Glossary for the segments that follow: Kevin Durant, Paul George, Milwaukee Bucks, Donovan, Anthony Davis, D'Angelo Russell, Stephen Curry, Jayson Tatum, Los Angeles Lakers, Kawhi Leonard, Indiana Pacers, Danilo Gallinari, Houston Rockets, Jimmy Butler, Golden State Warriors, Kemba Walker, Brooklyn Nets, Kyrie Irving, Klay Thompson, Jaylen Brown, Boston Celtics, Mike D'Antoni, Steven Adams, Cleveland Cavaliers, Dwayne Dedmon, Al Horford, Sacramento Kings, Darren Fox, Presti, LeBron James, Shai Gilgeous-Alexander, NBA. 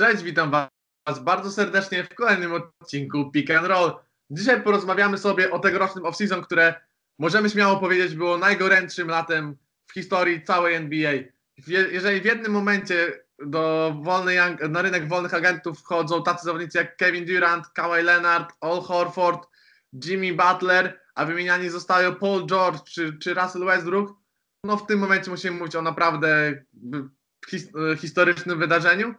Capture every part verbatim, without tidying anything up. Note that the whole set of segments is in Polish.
Cześć, witam Was bardzo serdecznie w kolejnym odcinku Pick and Roll. Dzisiaj porozmawiamy sobie o tegorocznym off-season, które możemy śmiało powiedzieć było najgorętszym latem w historii całej N B A. Jeżeli w jednym momencie do wolnej, na rynek wolnych agentów wchodzą tacy zawodnicy jak Kevin Durant, Kawhi Leonard, Al Horford, Jimmy Butler, a wymieniani zostają Paul George czy, czy Russell Westbrook, no w tym momencie musimy mówić o naprawdę his, historycznym wydarzeniu.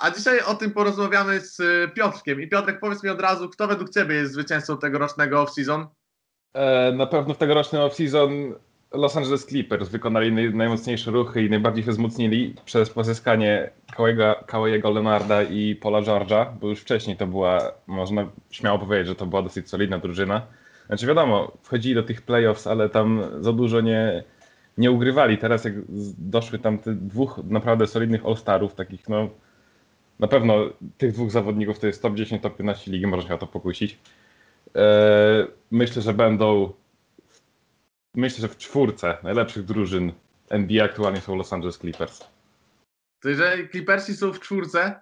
A dzisiaj o tym porozmawiamy z Piotrkiem. I Piotrek, powiedz mi od razu, kto według Ciebie jest zwycięzcą tegorocznego off-season? E, na pewno w tegorocznym off-season Los Angeles Clippers wykonali naj, najmocniejsze ruchy i najbardziej się wzmocnili przez pozyskanie Kawhiego Leonarda i Paula George'a, bo już wcześniej to była, można śmiało powiedzieć, że to była dosyć solidna drużyna. Znaczy wiadomo, wchodzili do tych playoffs, ale tam za dużo nie... nie ugrywali. Teraz jak doszły tam tych dwóch naprawdę solidnych all-starów, takich no na pewno tych dwóch zawodników to jest top dziesięć, top piętnaście ligi, można się o to pokusić. Eee, myślę, że będą myślę, że w czwórce najlepszych drużyn N B A aktualnie są Los Angeles Clippers. To jeżeli Clippersi są w czwórce,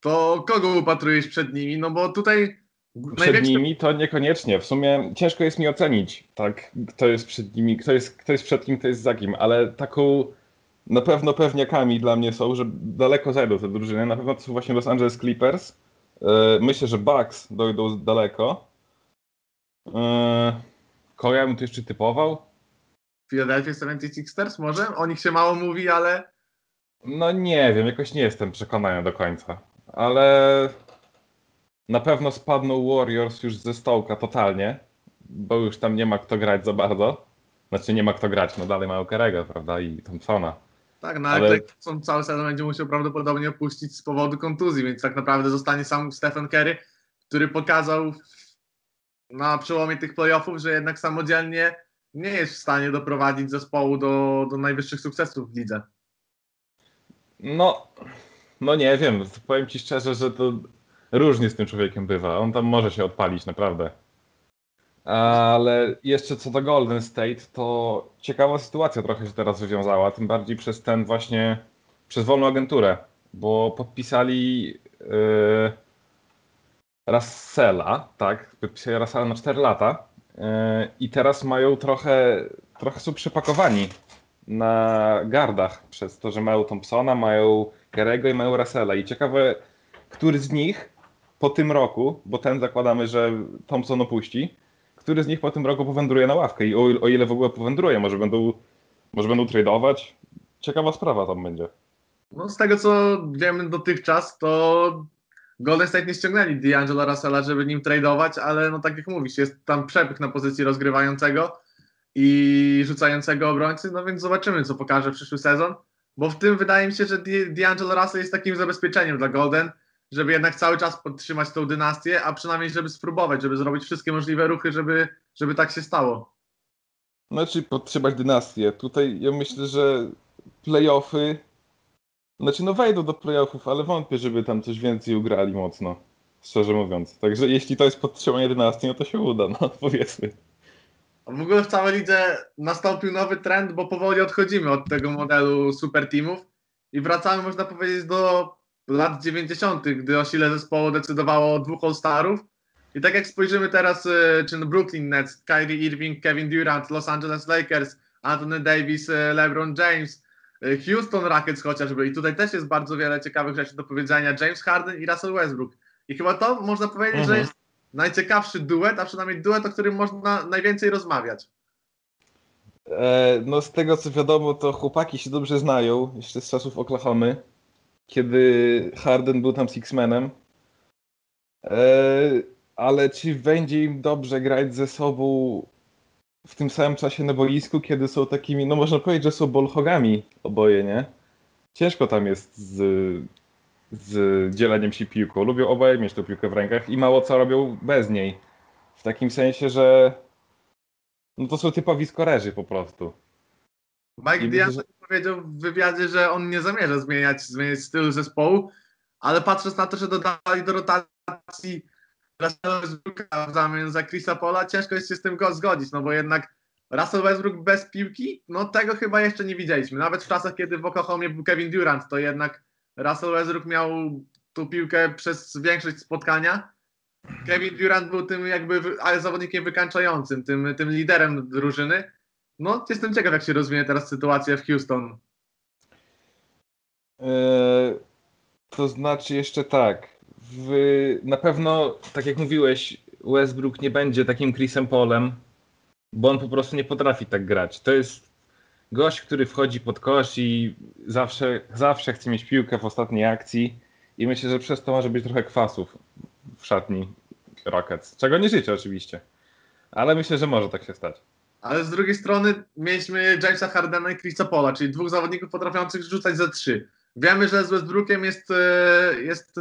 to kogo upatrujesz przed nimi? No bo tutaj Przed największy... nimi to niekoniecznie. W sumie ciężko jest mi ocenić, tak, kto jest przed nimi, kto jest, kto jest przed kim, kto jest za kim, ale taką na pewno pewniakami dla mnie są, że daleko zajdą te drużyny. Na pewno to są właśnie Los Angeles Clippers. Yy, myślę, że Bucks dojdą daleko. Yy, kogo ja bym tu jeszcze typował? Philadelphia seventy-sixers może? O nich się mało mówi, ale... No nie wiem, jakoś nie jestem przekonany do końca, ale... Na pewno spadną Warriors już ze stołka totalnie, bo już tam nie ma kto grać za bardzo. Znaczy nie ma kto grać, no dalej mają Curry'ego, prawda, i Thompsona. Tak, no ale Thompson cały sezon będzie musiał prawdopodobnie opuścić z powodu kontuzji, więc tak naprawdę zostanie sam Stephen Curry, który pokazał na przełomie tych playoffów, że jednak samodzielnie nie jest w stanie doprowadzić zespołu do, do najwyższych sukcesów w lidze. No, no nie wiem, powiem Ci szczerze, że to... Różnie z tym człowiekiem bywa. On tam może się odpalić, naprawdę. Ale jeszcze co do Golden State, to ciekawa sytuacja trochę się teraz wywiązała, tym bardziej przez ten właśnie, przez wolną agenturę, bo podpisali yy, Russella, tak, podpisali Russella na cztery lata yy, i teraz mają trochę, trochę są przypakowani na gardach przez to, że mają Thompsona, mają Curry'ego i mają Russella i ciekawe, który z nich po tym roku, bo ten zakładamy, że Thompson opuści, który z nich po tym roku powędruje na ławkę i o, o ile w ogóle powędruje, może będą, może będą tradeować. Ciekawa sprawa tam będzie. No z tego co wiemy dotychczas, to Golden State nie ściągnęli D'Angelo Russella, żeby nim tradeować, ale no tak jak mówisz, jest tam przepych na pozycji rozgrywającego i rzucającego obrońcy, no więc zobaczymy co pokaże przyszły sezon, bo w tym wydaje mi się, że D'Angelo Russell jest takim zabezpieczeniem dla Golden, żeby jednak cały czas podtrzymać tą dynastię, a przynajmniej żeby spróbować, żeby zrobić wszystkie możliwe ruchy, żeby, żeby tak się stało. Znaczy podtrzymać dynastię. Tutaj ja myślę, że play-offy, znaczy no wejdą do play-offów, ale wątpię, żeby tam coś więcej ugrali mocno, szczerze mówiąc. Także jeśli to jest podtrzymanie dynastii, no to się uda, no powiedzmy. A w ogóle w całej lidze nastąpił nowy trend, bo powoli odchodzimy od tego modelu super teamów i wracamy, można powiedzieć, do lat dziewięćdziesiątych, gdy o sile zespołu decydowało o dwóch all-starów. I tak jak spojrzymy teraz, czy Brooklyn Nets, Kyrie Irving, Kevin Durant, Los Angeles Lakers, Anthony Davis, LeBron James, Houston Rockets chociażby. I tutaj też jest bardzo wiele ciekawych rzeczy do powiedzenia. James Harden i Russell Westbrook. I chyba to można powiedzieć, mhm. że jest najciekawszy duet, a przynajmniej duet, o którym można najwięcej rozmawiać. E, no z tego co wiadomo, to chłopaki się dobrze znają, jeszcze z czasów Oklahomy, kiedy Harden był tam Sixmanem, eee, ale czy będzie im dobrze grać ze sobą w tym samym czasie na boisku, kiedy są takimi, no można powiedzieć, że są ballhogami oboje, nie? Ciężko tam jest z, z dzieleniem się piłką, lubią oboje mieć tą piłkę w rękach i mało co robią bez niej, w takim sensie, że no to są typowi skorerzy po prostu. Mike D'Antoni powiedział w wywiadzie, że on nie zamierza zmieniać, zmieniać stylu zespołu, ale patrząc na to, że dodali do rotacji Russell Westbrooka w zamian za Chrisa Paula, ciężko jest się z tym go zgodzić, no bo jednak Russell Westbrook bez piłki, no tego chyba jeszcze nie widzieliśmy. Nawet w czasach, kiedy w Oklahomie był Kevin Durant, to jednak Russell Westbrook miał tą piłkę przez większość spotkania. Kevin Durant był tym jakby ale zawodnikiem wykańczającym, tym, tym liderem drużyny. No, jestem ciekaw, jak się rozwinie teraz sytuacja w Houston. Eee, to znaczy jeszcze tak. W, na pewno, tak jak mówiłeś, Westbrook nie będzie takim Chrisem Paulem, bo on po prostu nie potrafi tak grać. To jest gość, który wchodzi pod kosz i zawsze, zawsze chce mieć piłkę w ostatniej akcji i myślę, że przez to może być trochę kwasów w szatni Rockets, czego nie życzę oczywiście, ale myślę, że może tak się stać. Ale z drugiej strony mieliśmy Jamesa Hardena i Chrisa Paula, czyli dwóch zawodników potrafiących rzucać za trzy. Wiemy, że z Westbrookiem jest, jest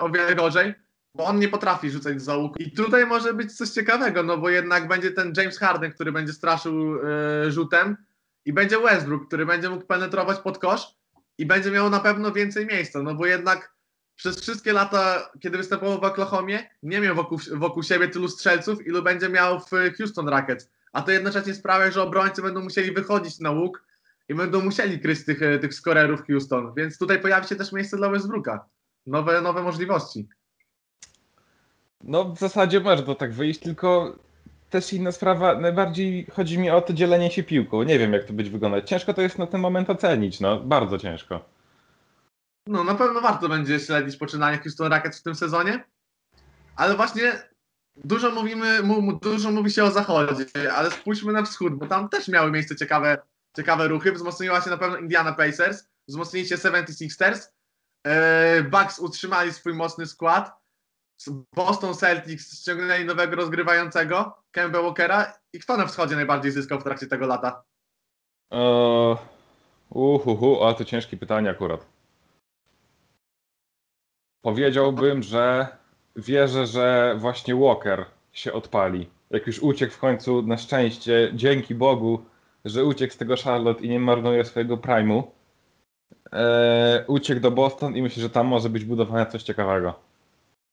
o wiele gorzej, bo on nie potrafi rzucać za łuk. I tutaj może być coś ciekawego, no bo jednak będzie ten James Harden, który będzie straszył e, rzutem i będzie Westbrook, który będzie mógł penetrować pod kosz i będzie miał na pewno więcej miejsca, no bo jednak przez wszystkie lata, kiedy występował w Oklahomie, nie miał wokół, wokół siebie tylu strzelców, ilu będzie miał w Houston Rockets. A to jednocześnie sprawia, że obrońcy będą musieli wychodzić na łuk i będą musieli kryć tych, tych skorerów Houston, więc tutaj pojawi się też miejsce dla Westbrooka. Nowe, nowe możliwości. No w zasadzie może to tak wyjść, tylko też inna sprawa, najbardziej chodzi mi o to dzielenie się piłką. Nie wiem, jak to będzie wyglądać. Ciężko to jest na ten moment ocenić, no bardzo ciężko. No na pewno warto będzie śledzić poczynanie Houston Rockets w tym sezonie, ale właśnie dużo mówimy, mu, dużo mówi się o zachodzie, ale spójrzmy na wschód, bo tam też miały miejsce ciekawe, ciekawe ruchy. Wzmocniła się na pewno Indiana Pacers, wzmocnili się seventy-sixers, yy, Bucks utrzymali swój mocny skład, Boston Celtics ściągnęli nowego rozgrywającego, Kemba Walkera. I kto na wschodzie najbardziej zyskał w trakcie tego lata? Eee, uhuhu, a to ciężkie pytanie akurat. Powiedziałbym, że wierzę, że właśnie Walker się odpali. Jak już uciekł w końcu, na szczęście, dzięki Bogu, że uciekł z tego Charlotte i nie marnuje swojego prime'u. Eee, uciekł do Boston i myślę, że tam może być budowane coś ciekawego.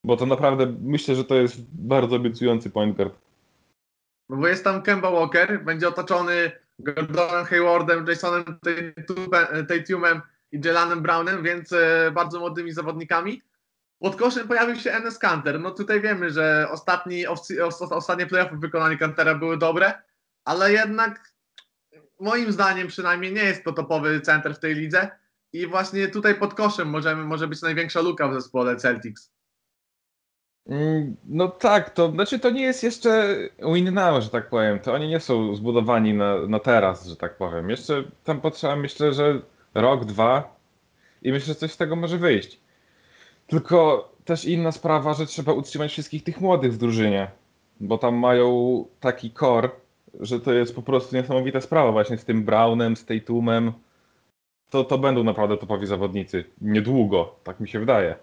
Bo to naprawdę, myślę, że to jest bardzo obiecujący point guard. No bo jest tam Kemba Walker, będzie otoczony Gordonem Haywardem, Jaysonem Tatumem i Jaylenem Brownem, więc bardzo młodymi zawodnikami. Pod koszem pojawił się Enes Kanter. No tutaj wiemy, że ostatni, ostatnie play-offy w wykonaniu Kantera były dobre, ale jednak moim zdaniem przynajmniej nie jest to topowy center w tej lidze i właśnie tutaj pod koszem możemy, może być największa luka w zespole Celtics. No tak, to znaczy to nie jest jeszcze win now, że tak powiem. To oni nie są zbudowani na, na teraz, że tak powiem. Jeszcze tam potrzeba, myślę, że rok, dwa i myślę, że coś z tego może wyjść. Tylko też inna sprawa, że trzeba utrzymać wszystkich tych młodych w drużynie, bo tam mają taki core, że to jest po prostu niesamowita sprawa właśnie z tym Brownem, z Tatumem. To, to będą naprawdę topowi zawodnicy. Niedługo, tak mi się wydaje.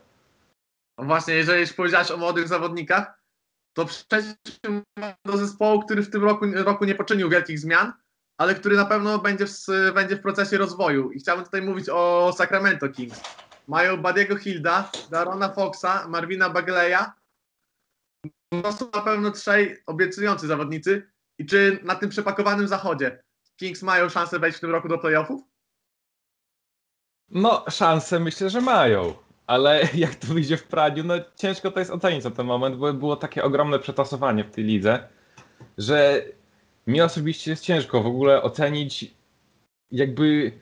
Właśnie, jeżeli już powiedziałeś o młodych zawodnikach, to przejdźmy do zespołu, który w tym roku, roku nie poczynił wielkich zmian, ale który na pewno będzie w, będzie w procesie rozwoju. I chciałbym tutaj mówić o Sacramento Kings. Mają Buddy'ego Hilda, Darona Foxa, Marvina Bagleya. To są na pewno trzej obiecujący zawodnicy. I czy na tym przepakowanym zachodzie Kings mają szansę wejść w tym roku do playoffów? No, szanse myślę, że mają. Ale jak to wyjdzie w praniu, no ciężko to jest ocenić na ten moment, bo było takie ogromne przetasowanie w tej lidze, że mi osobiście jest ciężko w ogóle ocenić jakby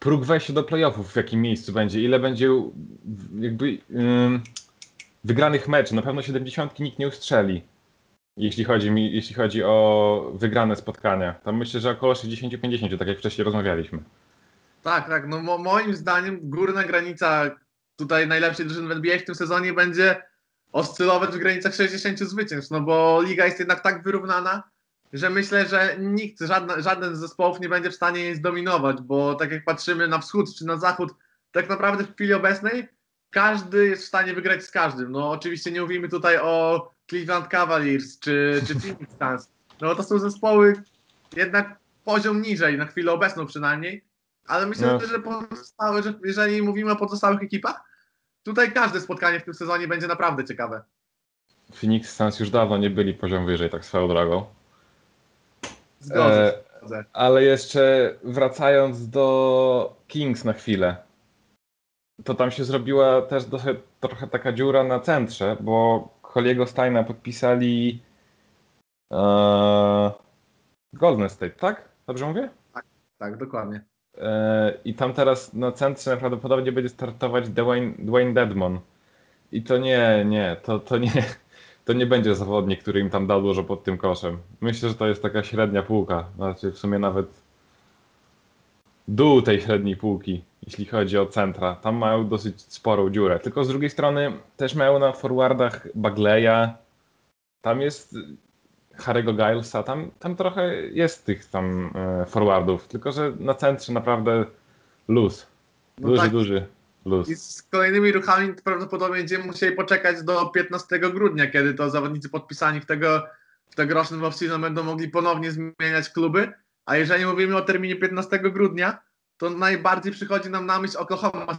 próg wejścia do playoffów, w jakim miejscu będzie, ile będzie jakby yy, wygranych meczów. Na pewno siedemdziesiątki nikt nie ustrzeli, jeśli chodzi, mi, jeśli chodzi o wygrane spotkania. Tam myślę, że około sześćdziesiąt pięćdziesiąt, tak jak wcześniej rozmawialiśmy. Tak, tak. No mo- moim zdaniem górna granica tutaj najlepszej drużyny w N B A w tym sezonie będzie oscylować w granicach sześćdziesięciu zwycięstw, no bo liga jest jednak tak wyrównana, że myślę, że nikt, żadna, żaden z zespołów nie będzie w stanie jej zdominować, bo tak jak patrzymy na wschód czy na zachód, tak naprawdę w chwili obecnej każdy jest w stanie wygrać z każdym. No oczywiście nie mówimy tutaj o Cleveland Cavaliers czy, czy Phoenix Suns, no to są zespoły jednak poziom niżej, na chwilę obecną przynajmniej. Ale myślę, no. że pozostałe, że jeżeli mówimy o pozostałych ekipach, tutaj każde spotkanie w tym sezonie będzie naprawdę ciekawe. Phoenix Suns już dawno nie byli poziom wyżej, tak swoją drogą. Zgodzę się. E, ale jeszcze wracając do Kings na chwilę. to tam się zrobiła też dosyć, trochę taka dziura na centrze, bo Colliego Steina podpisali e, Golden State, tak? Dobrze mówię? Tak, tak, dokładnie. E, I tam teraz na centrze prawdopodobnie będzie startować Dwayne, Dwayne Dedmon. I to nie, nie, to, to nie, to nie będzie zawodnik, który im tam dał dużo pod tym koszem. Myślę, że to jest taka średnia półka, znaczy w sumie nawet dół tej średniej półki, jeśli chodzi o centra. Tam mają dosyć sporą dziurę. Tylko z drugiej strony też mają na forwardach Bagleya, tam jest Harry'ego Gilesa, tam, tam trochę jest tych tam forwardów, tylko że na centrze naprawdę luz, duży, no tak. duży. Luz. I z kolejnymi ruchami prawdopodobnie będziemy musieli poczekać do piętnastego grudnia, kiedy to zawodnicy podpisani w, tego, w tegorocznym off-season będą mogli ponownie zmieniać kluby. A jeżeli mówimy o terminie piętnastego grudnia, to najbardziej przychodzi nam na myśl Oklahoma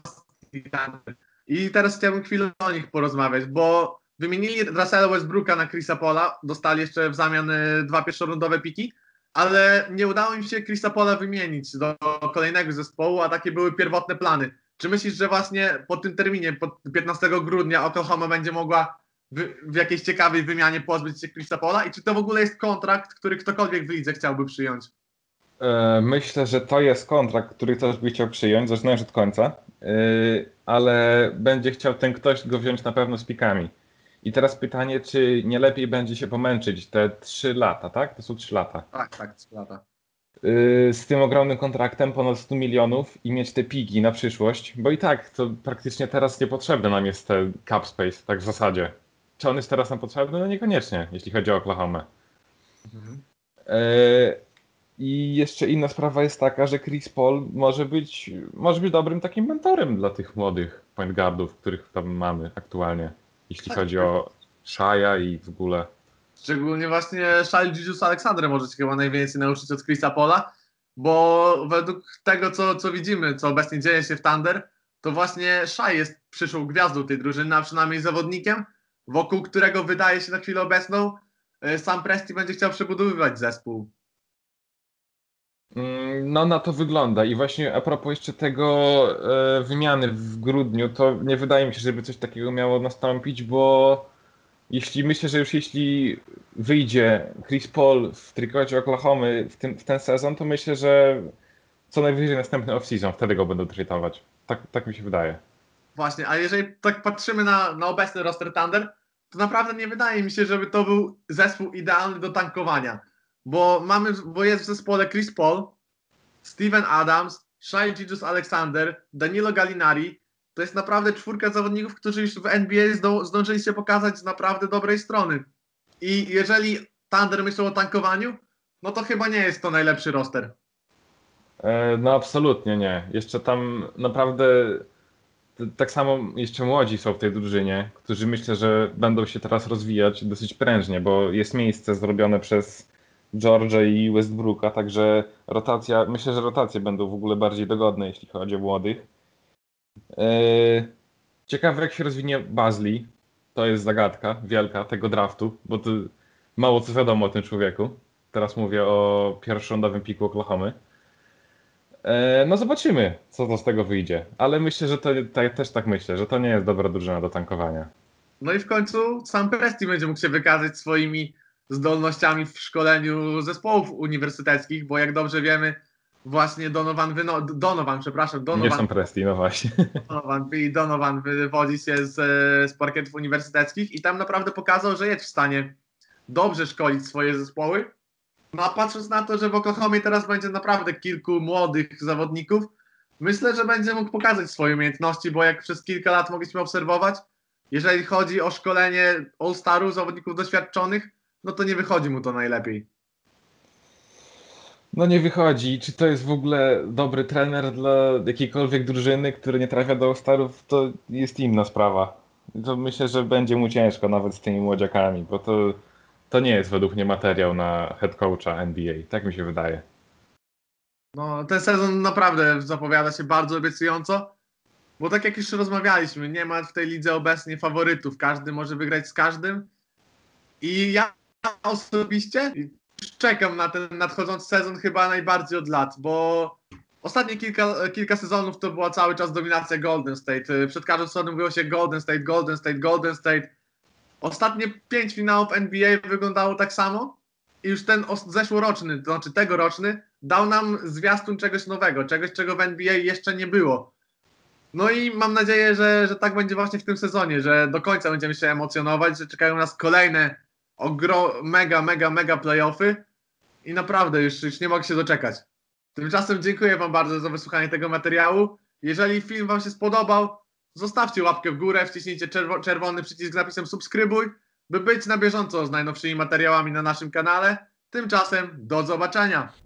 City Thunder. I teraz chciałbym chwilę o nich porozmawiać, bo wymienili Russella Westbrooka na Chrisa Paula, dostali jeszcze w zamian dwa pierwszorundowe piki, ale nie udało im się Chrisa Paula wymienić do kolejnego zespołu, a takie były pierwotne plany. Czy myślisz, że właśnie po tym terminie, po piętnastego grudnia Oklahoma będzie mogła w, w jakiejś ciekawej wymianie pozbyć się Chrisa Paula? I czy to w ogóle jest kontrakt, który ktokolwiek w lidze chciałby przyjąć? Myślę, że to jest kontrakt, który ktoś by chciał przyjąć, zaczynając od końca, ale będzie chciał ten ktoś go wziąć na pewno z pikami. I teraz pytanie, czy nie lepiej będzie się pomęczyć te trzy lata, tak? To są trzy lata. Tak, tak, trzy lata. Z tym ogromnym kontraktem ponad sto milionów i mieć te piki na przyszłość, bo i tak to praktycznie teraz niepotrzebny nam jest ten cap space, tak w zasadzie. Czy on jest teraz nam potrzebny? No niekoniecznie, jeśli chodzi o Oklahoma. Mhm. E- I jeszcze inna sprawa jest taka, że Chris Paul może być, może być dobrym takim mentorem dla tych młodych point guardów, których tam mamy aktualnie, jeśli tak, chodzi o Shai'a i w ogóle. Szczególnie właśnie Shai Gilgeous-Alexander może się chyba najwięcej nauczyć od Chrisa Paula, bo według tego, co, co widzimy, co obecnie dzieje się w Thunder, to właśnie Shai jest przyszłą gwiazdą tej drużyny, a przynajmniej zawodnikiem, wokół którego wydaje się na chwilę obecną sam Presti będzie chciał przebudowywać zespół. No na to wygląda i właśnie a propos jeszcze tego e, wymiany w grudniu, to nie wydaje mi się, żeby coś takiego miało nastąpić, bo jeśli myślę, że już jeśli wyjdzie Chris Paul w trykocie Oklahomy w, tym, w ten sezon, to myślę, że co najwyżej następny off-season, wtedy go będą tradeować. Tak, tak mi się wydaje. Właśnie, a jeżeli tak patrzymy na, na obecny roster Thunder, to naprawdę nie wydaje mi się, żeby to był zespół idealny do tankowania. Bo, mamy, bo jest w zespole Chris Paul, Steven Adams, Shai Gilgeous-Alexander, Danilo Gallinari. To jest naprawdę czwórka zawodników, którzy już w N B A zdą, zdążyli się pokazać z naprawdę dobrej strony. I jeżeli Thunder myślą o tankowaniu, no to chyba nie jest to najlepszy roster. No absolutnie nie. Jeszcze tam naprawdę tak samo jeszcze młodzi są w tej drużynie, którzy myślę, że będą się teraz rozwijać dosyć prężnie, bo jest miejsce zrobione przez George'a i Westbrooka, także rotacja, myślę, że rotacje będą w ogóle bardziej dogodne, jeśli chodzi o młodych. Eee, ciekawe, jak się rozwinie Bazli, to jest zagadka wielka tego draftu, bo to mało co wiadomo o tym człowieku. Teraz mówię o pierwszorządowym piku Oklahomy. Eee, no zobaczymy, co to z tego wyjdzie, ale myślę, że to, to też tak myślę, że to nie jest dobra drużyna do tankowania. No i w końcu sam Presti będzie mógł się wykazać swoimi zdolnościami w szkoleniu zespołów uniwersyteckich, bo jak dobrze wiemy, właśnie Donovan, wyno... Donovan przepraszam, Donovan... Nie są Presti, no właśnie. Donovan, Donovan wywodzi się z, z parkietów uniwersyteckich i tam naprawdę pokazał, że jest w stanie dobrze szkolić swoje zespoły. No a patrząc na to, że w Oklahomie teraz będzie naprawdę kilku młodych zawodników, myślę, że będzie mógł pokazać swoje umiejętności, bo jak przez kilka lat mogliśmy obserwować, jeżeli chodzi o szkolenie All-Starów, zawodników doświadczonych, no to nie wychodzi mu to najlepiej. No nie wychodzi. Czy to jest w ogóle dobry trener dla jakiejkolwiek drużyny, który nie trafia do All-Starów, to jest inna sprawa. To myślę, że będzie mu ciężko nawet z tymi młodziakami, bo to, to nie jest według mnie materiał na head coacha N B A. Tak mi się wydaje. No ten sezon naprawdę zapowiada się bardzo obiecująco, bo tak jak już rozmawialiśmy, nie ma w tej lidze obecnie faworytów. Każdy może wygrać z każdym i ja osobiście czekam na ten nadchodzący sezon chyba najbardziej od lat, bo Ostatnie kilka, kilka sezonów to była cały czas dominacja Golden State. Przed każdą stroną mówiło się Golden State, Golden State, Golden State. Ostatnie pięć finałów N B A wyglądało tak samo i już ten zeszłoroczny, to znaczy tegoroczny, dał nam zwiastun czegoś nowego, czegoś, czego w N B A jeszcze nie było. No i mam nadzieję, że, że tak będzie właśnie w tym sezonie, że do końca będziemy się emocjonować, że czekają nas kolejne ogro, mega, mega, mega playoffy i naprawdę już, już nie mogę się doczekać. Tymczasem dziękuję Wam bardzo za wysłuchanie tego materiału. Jeżeli film Wam się spodobał, zostawcie łapkę w górę, wciśnijcie czerwo, czerwony przycisk z napisem subskrybuj, by być na bieżąco z najnowszymi materiałami na naszym kanale. Tymczasem do zobaczenia!